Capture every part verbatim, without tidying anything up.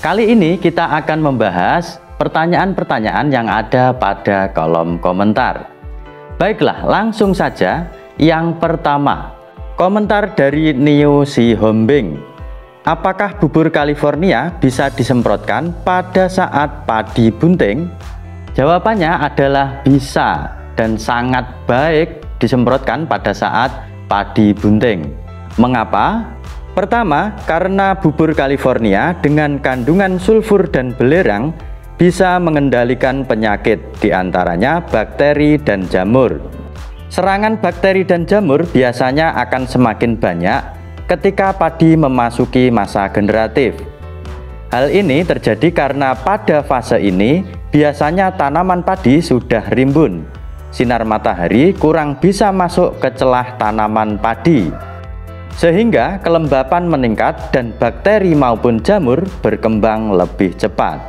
Kali ini kita akan membahas pertanyaan-pertanyaan yang ada pada kolom komentar. Baiklah, langsung saja. Yang pertama, komentar dari Neo Sihombing. Apakah bubur California bisa disemprotkan pada saat padi bunting? Jawabannya adalah bisa dan sangat baik disemprotkan pada saat padi bunting. Mengapa? Pertama, karena bubur California dengan kandungan sulfur dan belerang bisa mengendalikan penyakit, diantaranya bakteri dan jamur. Serangan bakteri dan jamur biasanya akan semakin banyak ketika padi memasuki masa generatif. Hal ini terjadi karena pada fase ini biasanya tanaman padi sudah rimbun, sinar matahari kurang bisa masuk ke celah tanaman padi, sehingga kelembapan meningkat dan bakteri maupun jamur berkembang lebih cepat.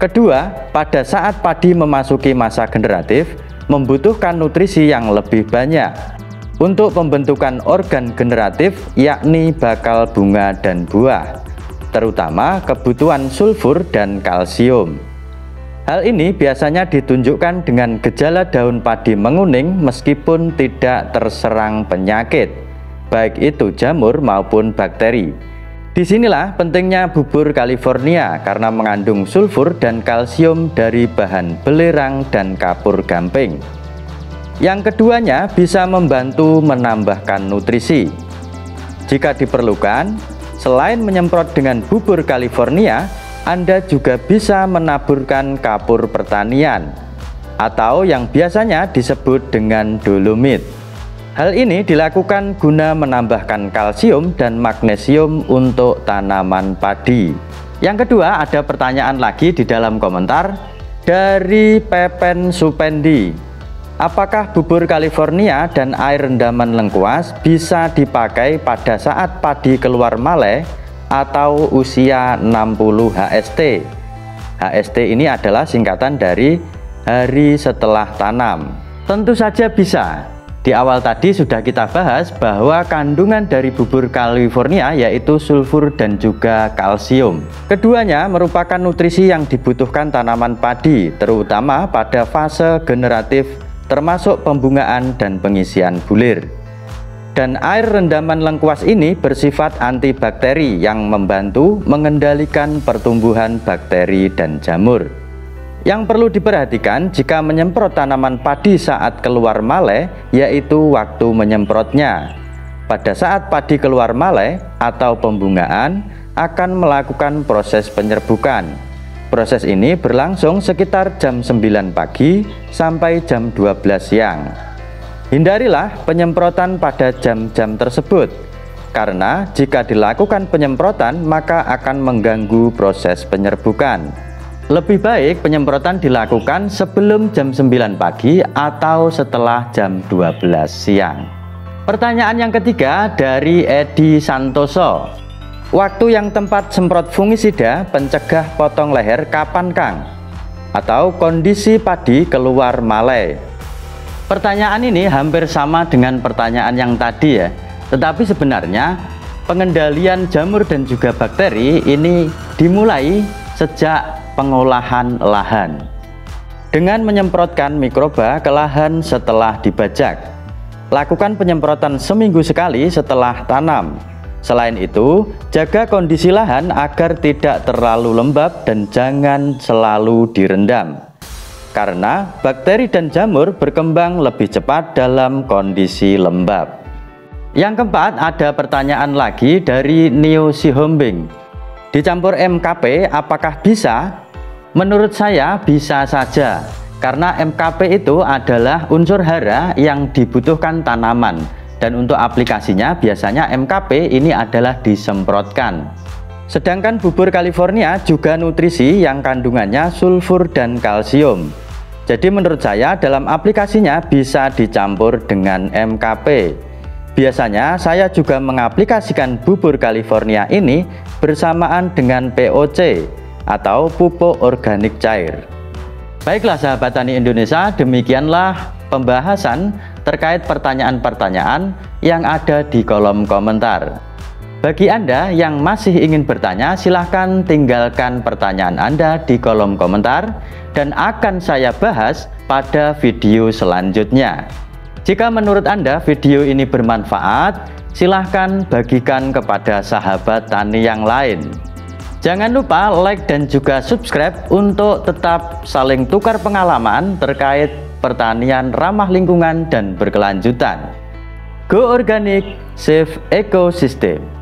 Kedua, pada saat padi memasuki masa generatif, membutuhkan nutrisi yang lebih banyak untuk pembentukan organ generatif, yakni bakal bunga dan buah, terutama kebutuhan sulfur dan kalsium. Hal ini biasanya ditunjukkan dengan gejala daun padi menguning meskipun tidak terserang penyakit, baik itu jamur maupun bakteri. Disinilah pentingnya bubur California karena mengandung sulfur dan kalsium dari bahan belerang dan kapur gamping. Yang keduanya, bisa membantu menambahkan nutrisi. Jika diperlukan, selain menyemprot dengan bubur California, Anda juga bisa menaburkan kapur pertanian atau yang biasanya disebut dengan dolomit. Hal ini dilakukan guna menambahkan kalsium dan magnesium untuk tanaman padi. Yang kedua, ada pertanyaan lagi di dalam komentar dari Pepen Supendi. Apakah bubur California dan air rendaman lengkuas bisa dipakai pada saat padi keluar malai atau usia enam puluh H S T? H S T ini adalah singkatan dari hari setelah tanam. Tentu saja bisa. Di awal tadi sudah kita bahas bahwa kandungan dari bubur California yaitu sulfur dan juga kalsium. Keduanya merupakan nutrisi yang dibutuhkan tanaman padi, terutama pada fase generatif termasuk pembungaan dan pengisian bulir. Dan air rendaman lengkuas ini bersifat antibakteri yang membantu mengendalikan pertumbuhan bakteri dan jamur. Yang perlu diperhatikan jika menyemprot tanaman padi saat keluar malai, yaitu waktu menyemprotnya. Pada saat padi keluar malai atau pembungaan, akan melakukan proses penyerbukan. Proses ini berlangsung sekitar jam sembilan pagi sampai jam dua belas siang. Hindarilah penyemprotan pada jam-jam tersebut, karena jika dilakukan penyemprotan maka akan mengganggu proses penyerbukan. Lebih baik penyemprotan dilakukan sebelum jam sembilan pagi atau setelah jam dua belas siang. Pertanyaan yang ketiga dari Edi Santoso. Waktu yang tempat semprot fungisida pencegah potong leher kapan, Kang? Atau kondisi padi keluar malai? Pertanyaan ini hampir sama dengan pertanyaan yang tadi ya. Tetapi sebenarnya pengendalian jamur dan juga bakteri ini dimulai sejak pengolahan lahan dengan menyemprotkan mikroba ke lahan setelah dibajak. Lakukan penyemprotan seminggu sekali setelah tanam. Selain itu, jaga kondisi lahan agar tidak terlalu lembab dan jangan selalu direndam, karena bakteri dan jamur berkembang lebih cepat dalam kondisi lembab. Yang keempat, ada pertanyaan lagi dari Neo Sihombing. Dicampur M K P apakah bisa? Menurut saya bisa saja, karena M K P itu adalah unsur hara yang dibutuhkan tanaman, dan untuk aplikasinya biasanya M K P ini adalah disemprotkan. Sedangkan bubur California juga nutrisi yang kandungannya sulfur dan kalsium. Jadi menurut saya dalam aplikasinya bisa dicampur dengan M K P. Biasanya saya juga mengaplikasikan bubur California ini bersamaan dengan P O C atau pupuk organik cair. Baiklah sahabat tani Indonesia, demikianlah pembahasan terkait pertanyaan-pertanyaan yang ada di kolom komentar. Bagi Anda yang masih ingin bertanya, silahkan tinggalkan pertanyaan Anda di kolom komentar dan akan saya bahas pada video selanjutnya. Jika menurut Anda video ini bermanfaat, silahkan bagikan kepada sahabat tani yang lain. Jangan lupa like dan juga subscribe untuk tetap saling tukar pengalaman terkait pertanian ramah lingkungan dan berkelanjutan. Go Organic, Save Ecosystem.